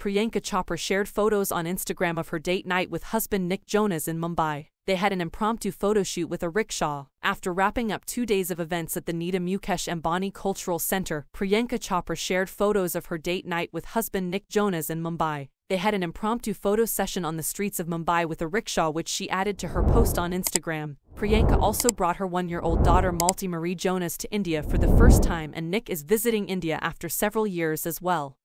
Priyanka Chopra shared photos on Instagram of her date night with husband Nick Jonas in Mumbai. They had an impromptu photo shoot with a rickshaw. After wrapping up 2 days of events at the Nita Mukesh Ambani Cultural Center, Priyanka Chopra shared photos of her date night with husband Nick Jonas in Mumbai. They had an impromptu photo session on the streets of Mumbai with a rickshaw, which she added to her post on Instagram. Priyanka also brought her 1-year-old daughter Malti Marie Jonas to India for the first time, and Nick is visiting India after several years as well.